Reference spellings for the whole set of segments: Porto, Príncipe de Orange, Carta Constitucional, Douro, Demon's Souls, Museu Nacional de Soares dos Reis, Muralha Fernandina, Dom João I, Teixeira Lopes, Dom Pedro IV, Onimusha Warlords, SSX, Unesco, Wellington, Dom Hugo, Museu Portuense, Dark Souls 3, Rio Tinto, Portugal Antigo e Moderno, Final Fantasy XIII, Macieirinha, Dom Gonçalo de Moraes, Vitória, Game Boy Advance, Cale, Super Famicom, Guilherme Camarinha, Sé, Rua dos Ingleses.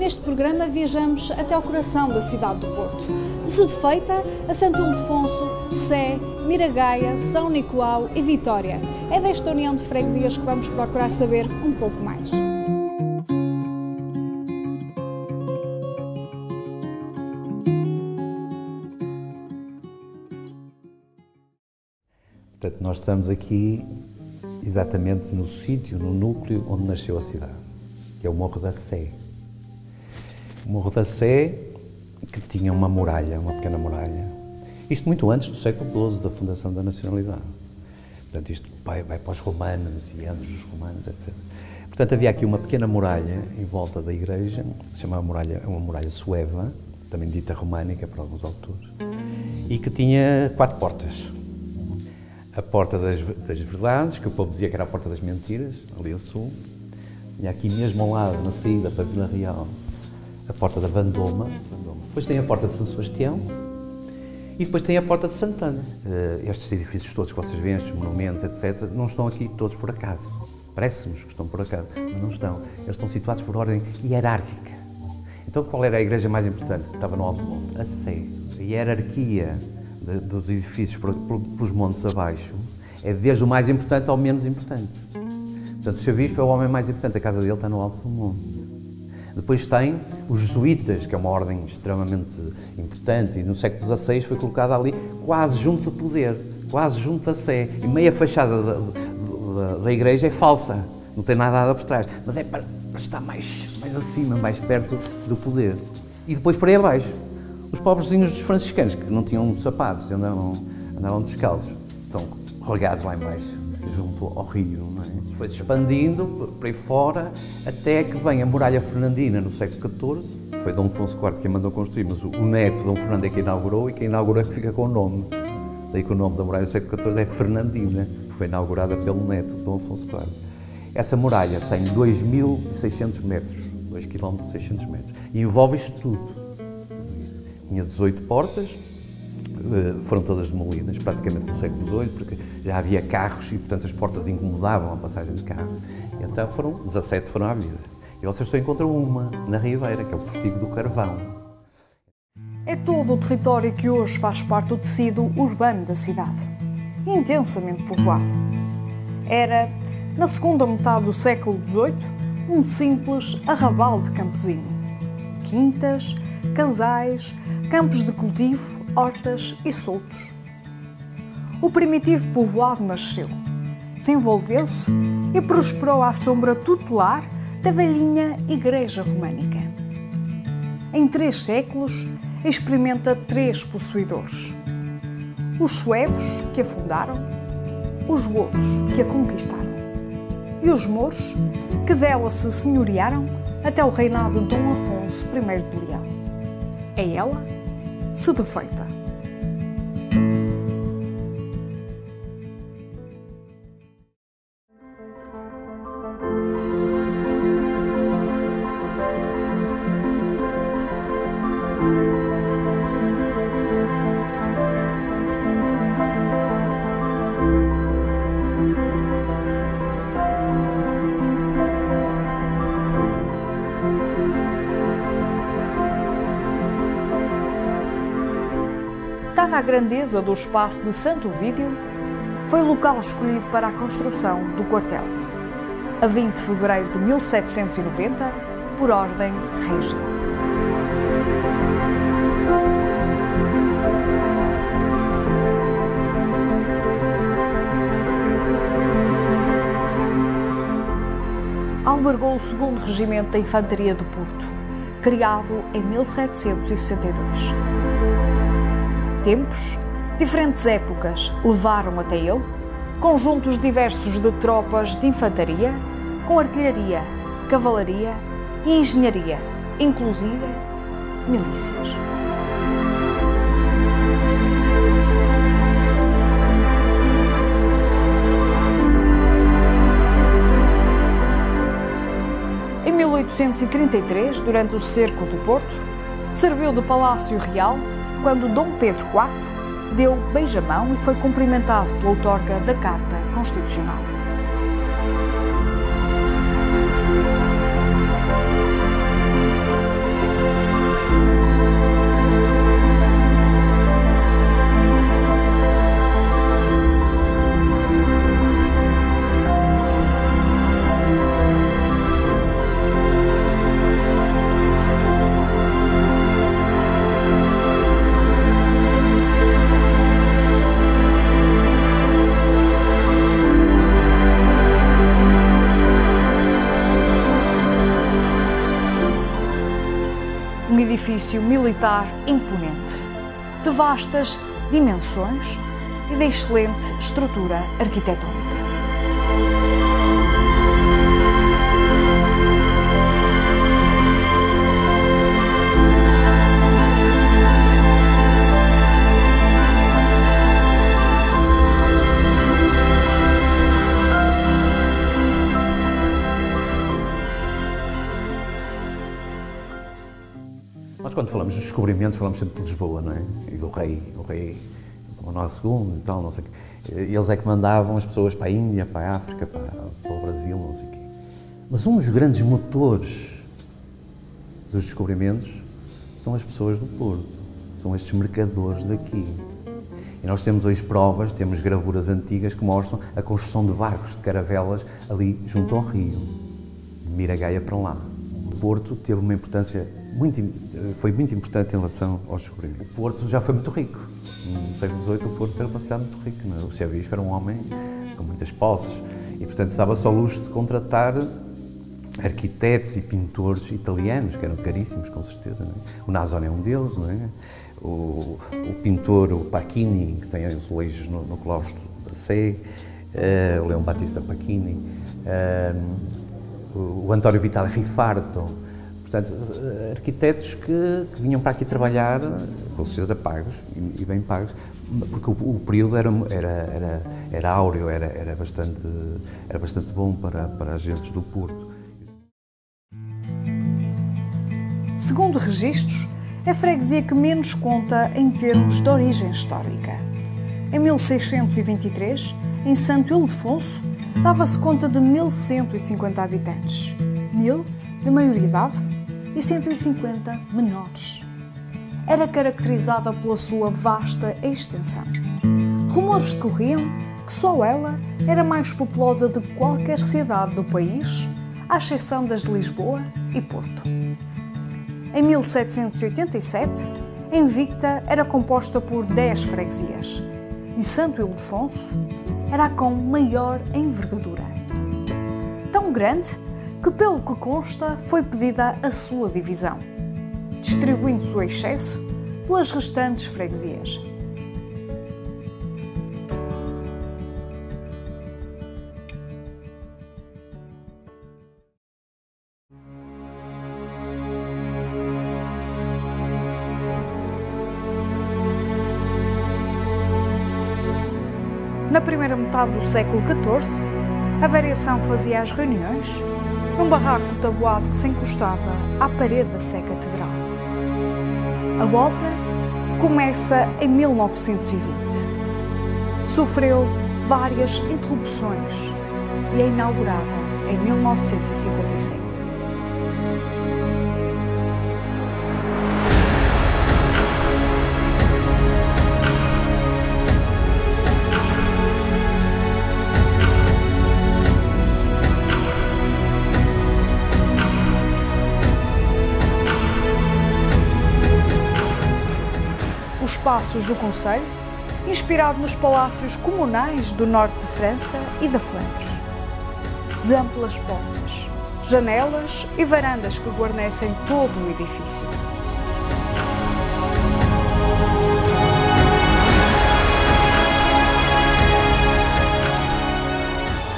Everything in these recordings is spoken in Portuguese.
neste programa viajamos até ao coração da cidade do Porto. De Cedofeita a Santo Ildefonso, Sé, Miragaia, São Nicolau e Vitória. É desta união de freguesias que vamos procurar saber um pouco mais. Portanto, nós estamos aqui exatamente no sítio, no núcleo onde nasceu a cidade, que é o Morro da Sé. O Morro da Sé, que tinha uma muralha, uma pequena muralha. Isto muito antes do século XII, da fundação da nacionalidade. Portanto, isto vai para os romanos e anos dos romanos, etc. Portanto, havia aqui uma pequena muralha em volta da igreja, que se chamava muralha, uma muralha sueva, também dita românica por alguns autores, e que tinha 4 portas. A porta das verdades, que o povo dizia que era a porta das mentiras, ali a sul. E aqui mesmo ao lado, na saída para Vila Real, a porta da Vandoma. Depois tem a porta de São Sebastião e depois tem a porta de Santana. Estes edifícios todos que vocês veem, estes monumentos, etc., não estão aqui todos por acaso. Parece-nos que estão por acaso, mas não estão. Eles estão situados por ordem hierárquica. Então, qual era a igreja mais importante? Estava no alto monte, a Sé. A hierarquia dos edifícios para os montes abaixo é desde o mais importante ao menos importante. Portanto, o seu bispo é o homem mais importante, a casa dele está no alto do monte. Depois tem os jesuítas, que é uma ordem extremamente importante e no século XVI foi colocada ali quase junto do poder, quase junto da Sé, e meia fachada da igreja é falsa, não tem nada por trás, mas é para estar mais acima, mais perto do poder. E depois para aí abaixo, os pobrezinhos dos franciscanos, que não tinham sapatos, andavam descalços, estão relegados lá em baixo, junto ao rio, não é? Foi-se expandindo para aí fora, até que vem a Muralha Fernandina, no século XIV. Foi Dom Afonso IV quem mandou construir, mas o neto Dom Fernando é quem inaugurou, e quem inaugurou é que fica com o nome. Daí que o nome da muralha do século XIV é Fernandina, que foi inaugurada pelo neto Dom Afonso IV. Essa muralha tem 2.600 metros, 2 km 600 metros, e envolve isto tudo. Tinha 18 portas, foram todas demolidas praticamente no século XVIII, porque já havia carros e, portanto, as portas incomodavam a passagem de carro. Então, 17 foram à vida. E vocês só encontram uma, na Ribeira, que é o Postigo do Carvalho. É todo o território que hoje faz parte do tecido urbano da cidade, intensamente povoado. Era, na segunda metade do século XVIII, um simples arrabal de campesino. Quintas, casais, campos de cultivo, hortas e soltos. O primitivo povoado nasceu, desenvolveu-se e prosperou à sombra tutelar da velhinha igreja românica. Em 3 séculos, experimenta 3 possuidores. Os suevos, que a fundaram, os gotos, que a conquistaram, e os mouros, que dela se senhorearam até o reinado de Dom Afonso I de Leão. É ela, Cedofeita. A grandeza do espaço de Santo Vívio foi o local escolhido para a construção do quartel, a 20 de fevereiro de 1790, por ordem régia. Albergou o 2º Regimento da Infantaria do Porto, criado em 1762. Tempos, diferentes épocas levaram até ele conjuntos diversos de tropas de infantaria, com artilharia, cavalaria e engenharia, inclusive milícias. Em 1833, durante o Cerco do Porto, serviu de Palácio Real quando Dom Pedro IV deu beijamão e foi cumprimentado pela outorga da Carta Constitucional. um edifício militar imponente, de vastas dimensões e de excelente estrutura arquitetônica. Quando falamos dos descobrimentos, falamos sempre de Lisboa, não é? E do rei, Dom Manuel II e tal, não sei o quê. Eles é que mandavam as pessoas para a Índia, para a África, para o Brasil, não sei o quê. Mas um dos grandes motores dos descobrimentos são as pessoas do Porto, são estes mercadores daqui. E nós temos hoje provas, temos gravuras antigas que mostram a construção de barcos, de caravelas, ali junto ao rio, de Miragaia para lá. O Porto teve uma importância foi muito importante em relação aos descobrimentos. O Porto já foi muito rico. No século XVIII, o Porto era uma cidade muito rica. Não é? O Sé Bispo era um homem com muitas posses e, portanto, dava-se ao luxo de contratar arquitetos e pintores italianos, que eram caríssimos, com certeza. Não é? O Nasoni é um deles, não é? O pintor, o Pacchini, que tem azulejos no claustro da Sé, o Leão Batista Pacchini, o António Vital Rifarto. Portanto, arquitetos que vinham para aqui trabalhar, com certeza pagos e bem pagos, porque o período era áureo, era bastante bom para agentes do Porto. Segundo registros, é a freguesia que menos conta em termos de origem histórica. Em 1623, em Santo Ildefonso, dava-se conta de 1150 habitantes, 1000 de maioridade e 150 menores. Era caracterizada pela sua vasta extensão. Rumores corriam que só ela era mais populosa de qualquer cidade do país, à exceção das de Lisboa e Porto. Em 1787, Invicta era composta por 10 freguesias e Santo Ildefonso era a com maior envergadura. Tão grande que, pelo que consta, foi pedida a sua divisão, distribuindo-se o excesso pelas restantes freguesias. Na primeira metade do século XIV, a variação fazia as reuniões num barraco tabuado que se encostava à parede da Sé Catedral. A obra começa em 1920. Sofreu várias interrupções e é inaugurada em 1957. Palácios do Conselho, inspirado nos palácios comunais do norte de França e da Flandres. De amplas portas, janelas e varandas que guarnecem todo o edifício.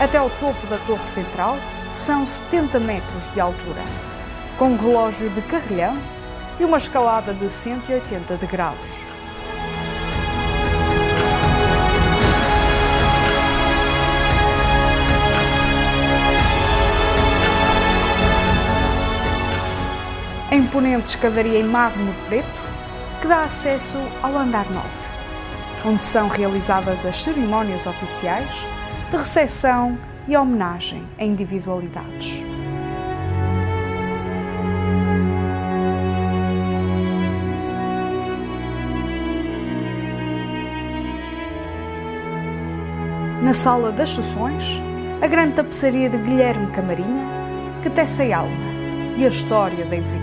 Até ao topo da torre central são 70 metros de altura, com um relógio de carrilhão e uma escalada de 180 degraus. A imponente escadaria em mármore preto que dá acesso ao andar nobre, onde são realizadas as cerimónias oficiais de recepção e homenagem a individualidades. Na sala das sessões, a grande tapeçaria de Guilherme Camarinha que tece a alma e a história da Invicta.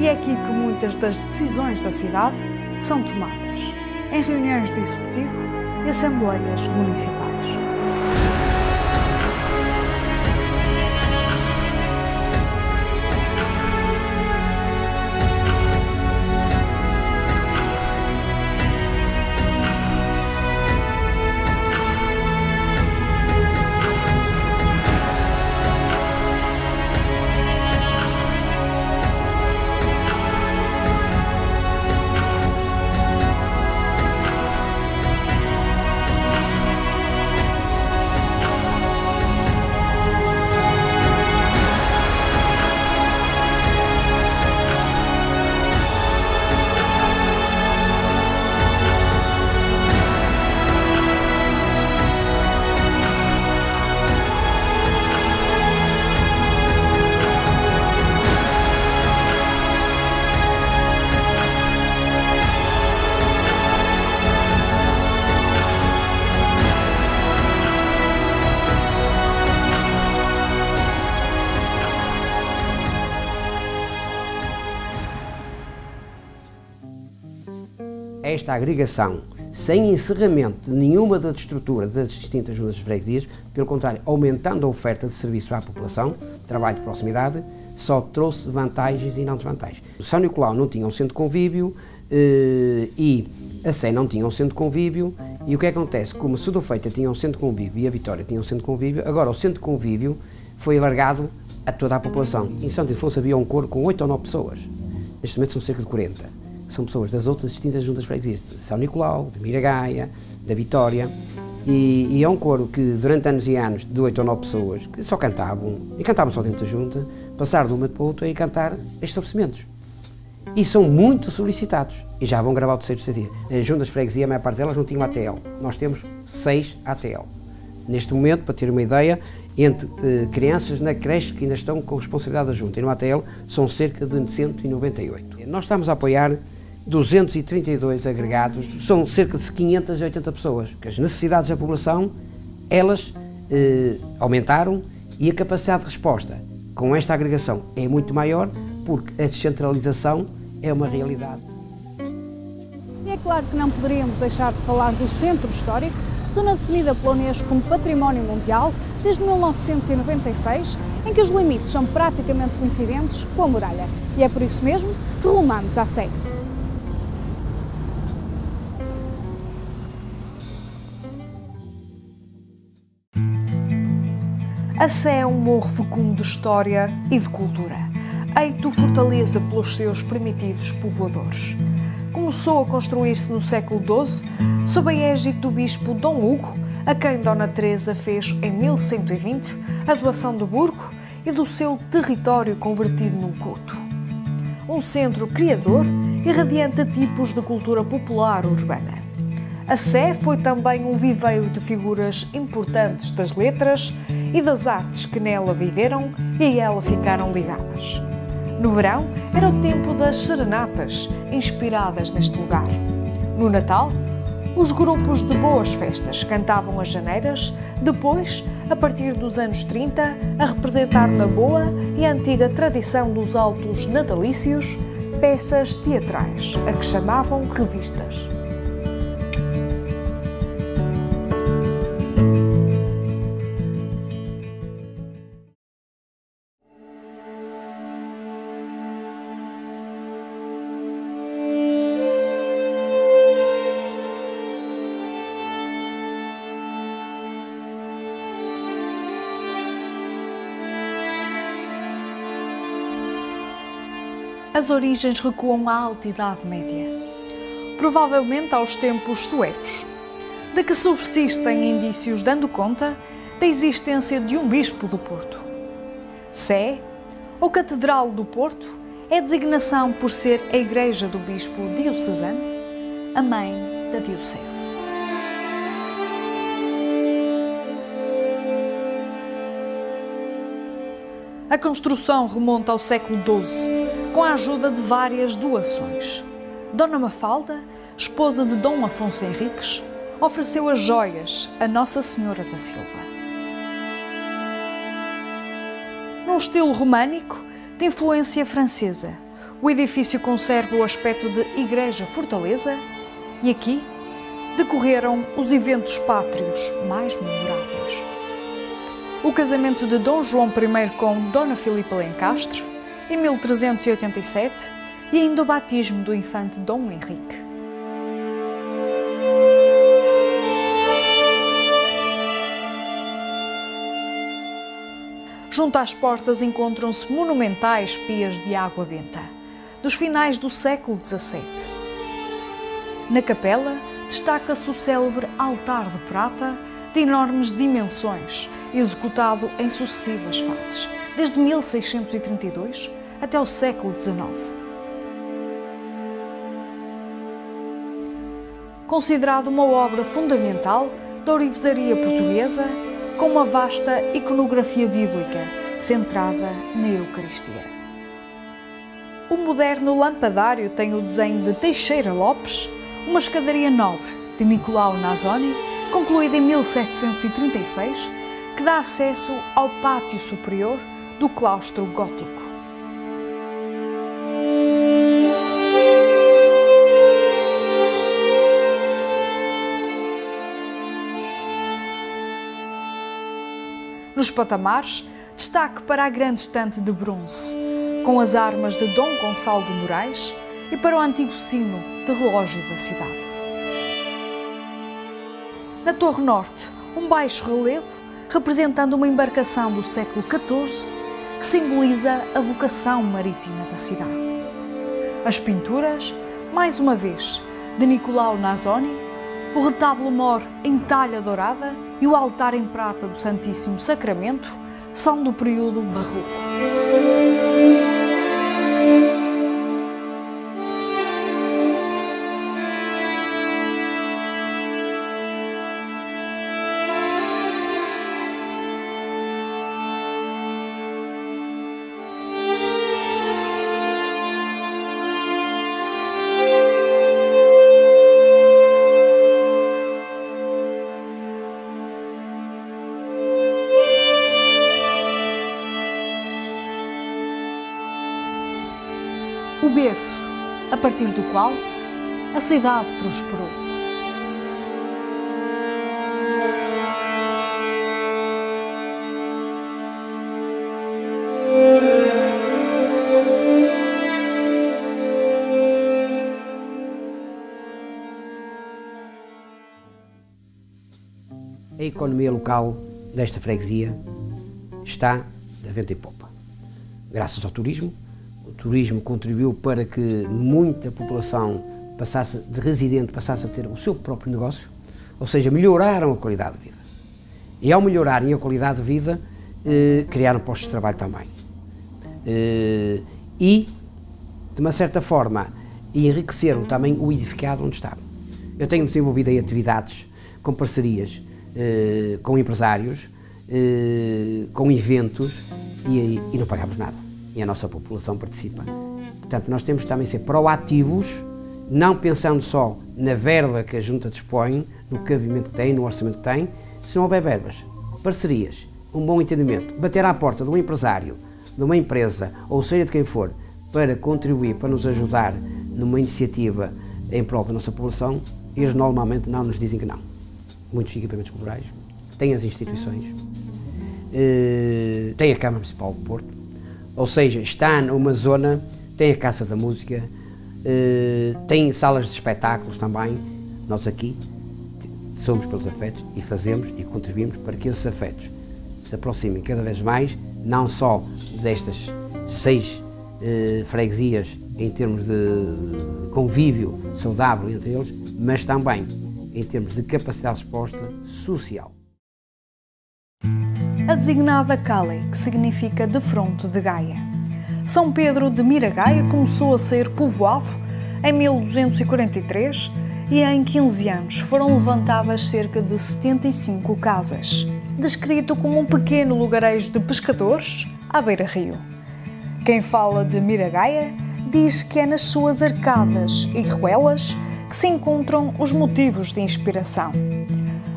E é aqui que muitas das decisões da cidade são tomadas, em reuniões de executivo e assembleias municipais. esta agregação, sem encerramento de nenhuma das estruturas das distintas juntas de freguesias, pelo contrário, aumentando a oferta de serviço à população, trabalho de proximidade, só trouxe vantagens e não desvantagens. O São Nicolau não tinha um centro de convívio e a Sé não tinha um centro de convívio, e o que acontece? Como a Cedofeita tinha um centro de convívio e a Vitória tinha um centro de convívio, agora o centro de convívio foi alargado a toda a população. Em Santo Ildefonso havia um coro com 8 ou 9 pessoas, neste momento são cerca de 40. São pessoas das outras distintas juntas freguesias, de São Nicolau, de Miragaia, da Vitória, e é um coro que durante anos e anos, de 8 ou 9 pessoas, que só cantavam, e cantavam só dentro da junta, passaram de uma para outra e cantar estabelecimentos. E são muito solicitados, e já vão gravar o terceiro CD. As juntas freguesia, a maior parte delas não tinham ATL, nós temos 6 ATL. Neste momento, para ter uma ideia, entre crianças na creche que ainda estão com responsabilidade da junta e no ATL, são cerca de 198. Nós estamos a apoiar 232 agregados, são cerca de 580 pessoas, porque as necessidades da população, elas aumentaram, e a capacidade de resposta com esta agregação é muito maior, porque a descentralização é uma realidade. E é claro que não poderíamos deixar de falar do Centro Histórico, zona definida pela Unesco como Património Mundial desde 1996, em que os limites são praticamente coincidentes com a muralha. E é por isso mesmo que rumamos à Sé. A Sé é um morro fecundo de história e de cultura, eito fortaleza pelos seus primitivos povoadores. Começou a construir-se no século XII, sob a égide do bispo Dom Hugo, a quem Dona Teresa fez, em 1120, a doação do burgo e do seu território convertido num coto. Um centro criador e radiante de tipos de cultura popular urbana. A Sé foi também um viveiro de figuras importantes das letras e das artes que nela viveram e a ela ficaram ligadas. No verão, era o tempo das serenatas, inspiradas neste lugar. No Natal, os grupos de boas festas cantavam as janeiras, depois, a partir dos anos 30, a representar na boa e antiga tradição dos autos natalícios, peças teatrais, a que chamavam revistas. As origens recuam à Alta Idade Média, provavelmente aos tempos suevos, de que subsistem indícios dando conta da existência de um bispo do Porto. Sé, ou Catedral do Porto, é designação por ser a igreja do bispo diocesano, a mãe da diocese. A construção remonta ao século XII, com a ajuda de várias doações. Dona Mafalda, esposa de Dom Afonso Henriques, ofereceu as joias a Nossa Senhora da Silva. Num estilo românico de influência francesa, o edifício conserva o aspecto de igreja-fortaleza e aqui decorreram os eventos pátrios mais memoráveis. O casamento de Dom João I com Dona Filipa Lencastre, em 1387, e ainda o batismo do infante Dom Henrique. Junto às portas encontram-se monumentais pias de água benta, dos finais do século XVII. Na capela destaca-se o célebre altar de prata, de enormes dimensões, executado em sucessivas fases, desde 1632 até o século XIX. Considerado uma obra fundamental da ourivesaria portuguesa, com uma vasta iconografia bíblica centrada na Eucaristia. O moderno lampadário tem o desenho de Teixeira Lopes, uma escadaria nobre de Nicolau Nasoni, concluída em 1736, que dá acesso ao pátio superior do claustro gótico. Nos patamares, destaque para a grande estante de bronze, com as armas de Dom Gonçalo de Moraes e para o antigo sino de relógio da cidade. Na Torre Norte, um baixo relevo representando uma embarcação do século XIV que simboliza a vocação marítima da cidade. As pinturas, mais uma vez, de Nicolau Nasoni, o retábulo mor em talha dourada e o altar em prata do Santíssimo Sacramento são do período barroco. O berço, a partir do qual a cidade prosperou. A economia local desta freguesia está a vento em popa, graças ao turismo. O turismo contribuiu para que muita população passasse de residente, passasse a ter o seu próprio negócio, ou seja, melhoraram a qualidade de vida. E ao melhorarem a qualidade de vida, criaram postos de trabalho também. E, de uma certa forma, enriqueceram também o edificado onde estavam. Eu tenho desenvolvido aí atividades com parcerias, com empresários, com eventos e não pagámos nada. E a nossa população participa. Portanto, nós temos também de ser proativos, não pensando só na verba que a Junta dispõe, no cabimento que tem, no orçamento que tem. Se não houver verbas, parcerias, um bom entendimento, bater à porta de um empresário, de uma empresa, ou seja de quem for, para contribuir, para nos ajudar numa iniciativa em prol da nossa população, eles normalmente não nos dizem que não. Muitos equipamentos culturais, têm as instituições, tem a Câmara Municipal do Porto. Ou seja, está numa zona, tem a Casa da Música, tem salas de espetáculos também. Nós aqui somos pelos afetos e fazemos e contribuímos para que esses afetos se aproximem cada vez mais, não só destas 6 freguesias em termos de convívio saudável entre eles, mas também em termos de capacidade exposta social. A designada Cale, que significa de fronte de Gaia. São Pedro de Miragaia começou a ser povoado em 1243 e em 15 anos foram levantadas cerca de 75 casas. Descrito como um pequeno lugarejo de pescadores à beira-rio. Quem fala de Miragaia diz que é nas suas arcadas e ruelas que se encontram os motivos de inspiração.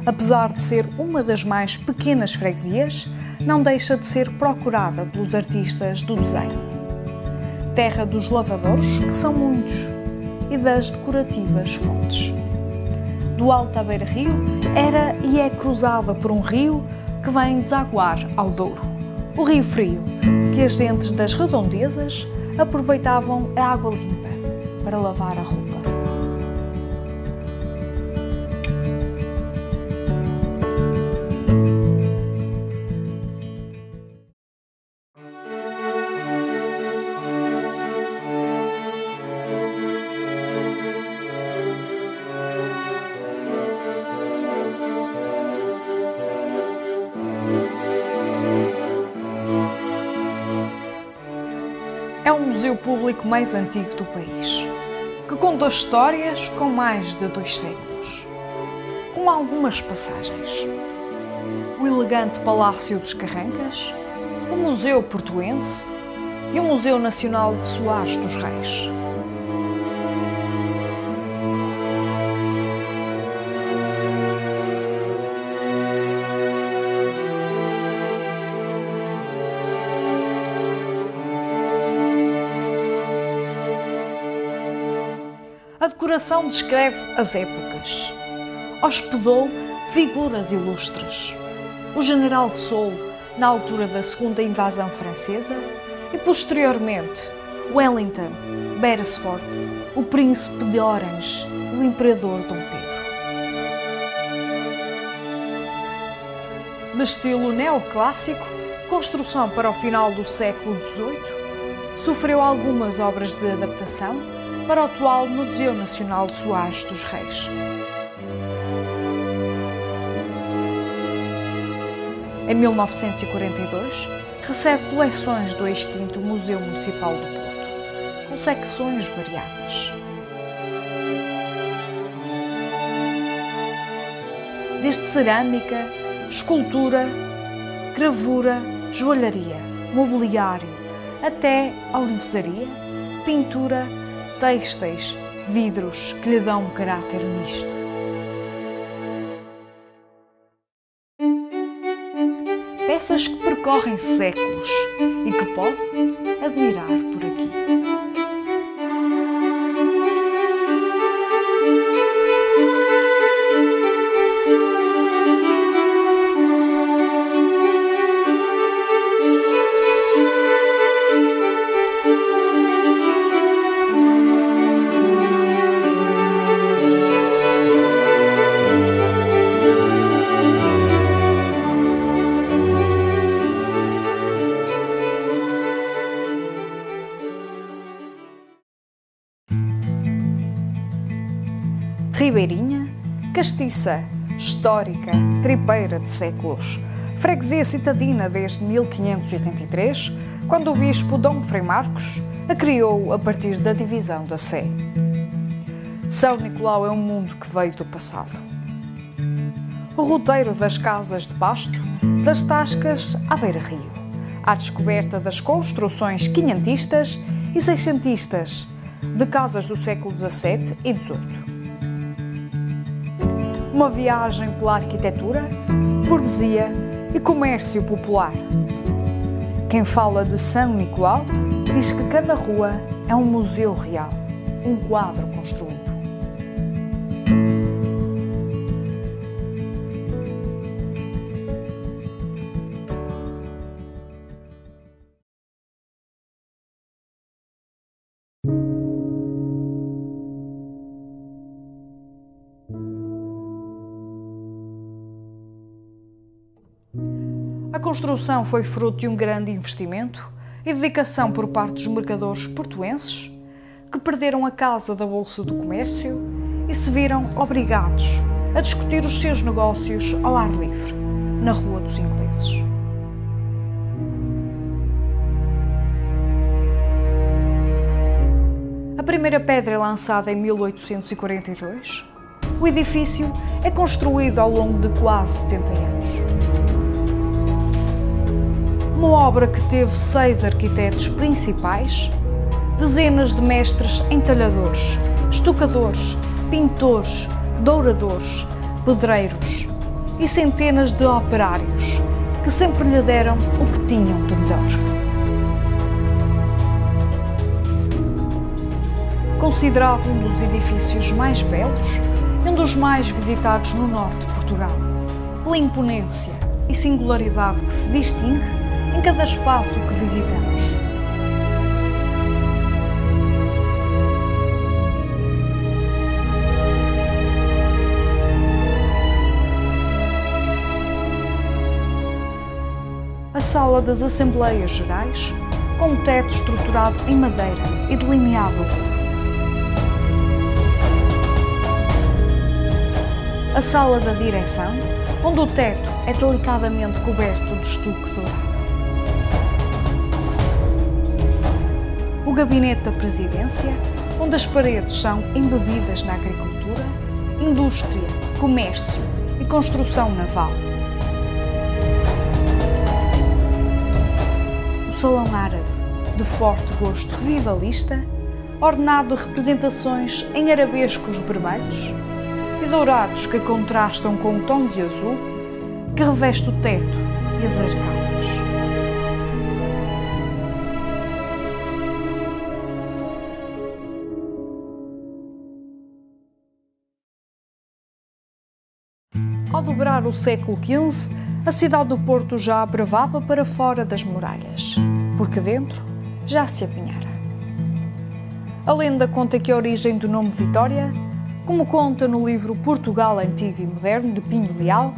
Apesar de ser uma das mais pequenas freguesias, não deixa de ser procurada pelos artistas do desenho. Terra dos lavadores, que são muitos, e das decorativas fontes. Do alto à beira-rio, era e é cruzada por um rio que vem desaguar ao Douro. O rio frio, que as gentes das redondezas aproveitavam a água limpa para lavar a roupa. Museu público mais antigo do país, que conta histórias com mais de 2 séculos, com algumas passagens. O elegante Palácio dos Carrancas, o Museu Portuense e o Museu Nacional de Soares dos Reis. A decoração descreve as épocas. Hospedou figuras ilustres. O general Soulo na altura da segunda invasão francesa, e posteriormente Wellington, Beresford, o príncipe de Orange e o imperador Dom Pedro. De estilo neoclássico, construção para o final do século XVIII, sofreu algumas obras de adaptação para o atual Museu Nacional de Soares dos Reis. Em 1942, recebe coleções do extinto Museu Municipal do Porto, com secções variadas. Desde cerâmica, escultura, gravura, joalharia, mobiliário, até alvenaria, pintura, têxteis, vidros que lhe dão um caráter misto. Peças que percorrem séculos e que pode admirar por aqui. Ribeirinha, castiça, histórica, tripeira de séculos. Freguesia citadina desde 1583, quando o bispo Dom Frei Marcos a criou a partir da divisão da Sé. São Nicolau é um mundo que veio do passado. O roteiro das casas de pasto, das tascas à beira-rio, à descoberta das construções quinhentistas e seiscentistas, de casas do século XVII e XVIII. Uma viagem pela arquitetura, burguesia e comércio popular. Quem fala de São Nicolau diz que cada rua é um museu real, um quadro construído. A construção foi fruto de um grande investimento e dedicação por parte dos mercadores portuenses, que perderam a casa da Bolsa do Comércio e se viram obrigados a discutir os seus negócios ao ar livre, na Rua dos Ingleses. A primeira pedra é lançada em 1842. O edifício é construído ao longo de quase 70 anos. Uma obra que teve 6 arquitetos principais, dezenas de mestres entalhadores, estucadores, pintores, douradores, pedreiros e centenas de operários que sempre lhe deram o que tinham de melhor. Considerado um dos edifícios mais belos e um dos mais visitados no norte de Portugal, pela imponência e singularidade que se distingue em cada espaço que visitamos. A Sala das Assembleias Gerais, com um teto estruturado em madeira e delineado a cor. A Sala da Direção, onde o teto é delicadamente coberto de estuque dourado. O Gabinete da Presidência, onde as paredes são embebidas na agricultura, indústria, comércio e construção naval. O Salão Árabe, de forte gosto revivalista, ornado de representações em arabescos vermelhos e dourados que contrastam com o tom de azul que reveste o teto e as arcadas. Ao dobrar o século XV, a cidade do Porto já bravava para fora das muralhas, porque dentro já se apinhara. A lenda conta que a origem do nome Vitória, como conta no livro Portugal Antigo e Moderno, de Pinho Leal,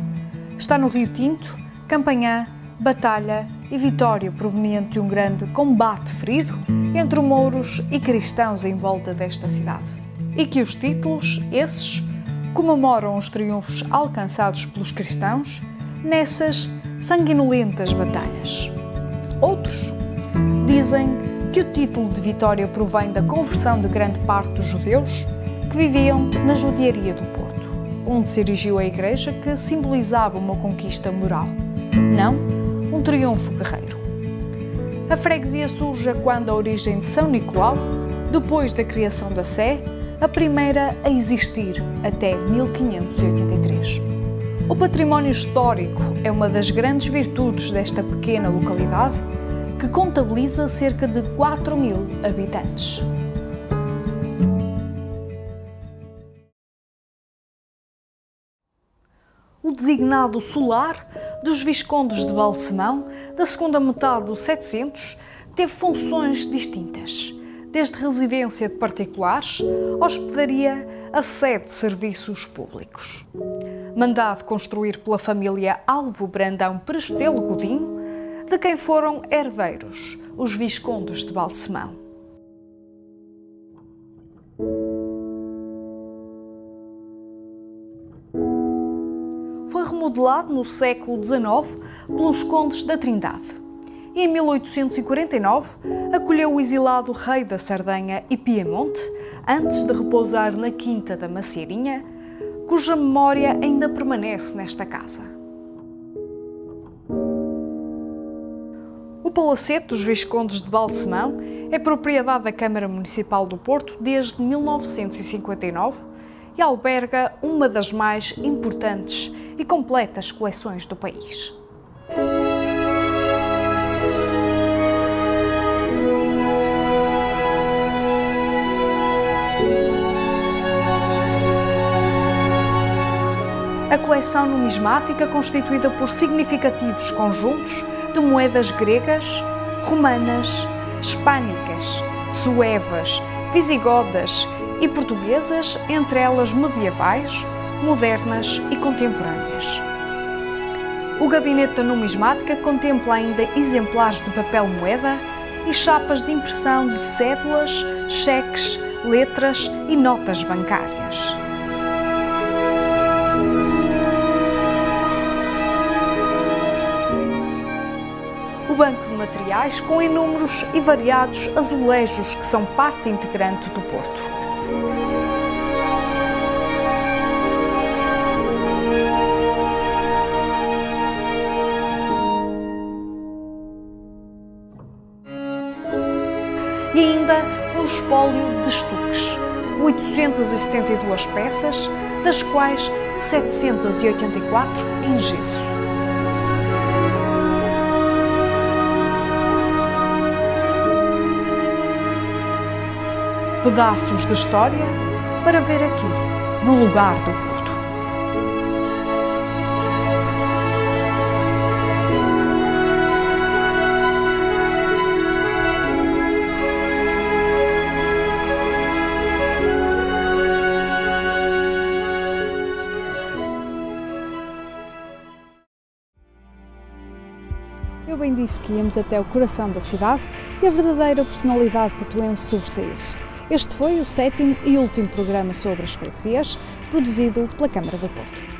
está no Rio Tinto, Campanhã, Batalha e Vitória, proveniente de um grande combate ferido entre mouros e cristãos em volta desta cidade, e que os títulos, esses, comemoram os triunfos alcançados pelos cristãos nessas sanguinolentas batalhas. Outros dizem que o título de Vitória provém da conversão de grande parte dos judeus que viviam na judiaria do Porto, onde se erigiu a igreja que simbolizava uma conquista moral, não um triunfo guerreiro. A freguesia surge quando a origem de São Nicolau, depois da criação da Sé, a primeira a existir até 1583. O património histórico é uma das grandes virtudes desta pequena localidade, que contabiliza cerca de 4.000 habitantes. O designado solar dos Viscondes de Balsemão, da segunda metade do 700, teve funções distintas, desde residência de particulares, hospedaria a sede de serviços públicos. Mandado construir pela família Alvo Brandão Prestelo Godinho, de quem foram herdeiros os Viscondes de Balsemão. Foi remodelado no século XIX pelos Condes da Trindade e, em 1849, acolheu o exilado rei da Sardenha e Piemonte, antes de repousar na Quinta da Macieirinha, cuja memória ainda permanece nesta casa. O palacete dos Viscondes de Balsemão é propriedade da Câmara Municipal do Porto desde 1959 e alberga uma das mais importantes e completas coleções do país. A coleção numismática, constituída por significativos conjuntos de moedas gregas, romanas, hispânicas, suevas, visigodas e portuguesas, entre elas medievais, modernas e contemporâneas. O gabinete da numismática contempla ainda exemplares de papel-moeda e chapas de impressão de cédulas, cheques, letras e notas bancárias. O banco de materiais com inúmeros e variados azulejos que são parte integrante do Porto. E ainda um espólio de estuques, 872 peças, das quais 784 em gesso. Pedaços de história para ver aqui, no lugar do Porto. Eu bem disse que íamos até o coração da cidade e a verdadeira personalidade portuense sobressaiu-se. Este foi o 7º e último programa sobre as freguesias, produzido pela Câmara do Porto.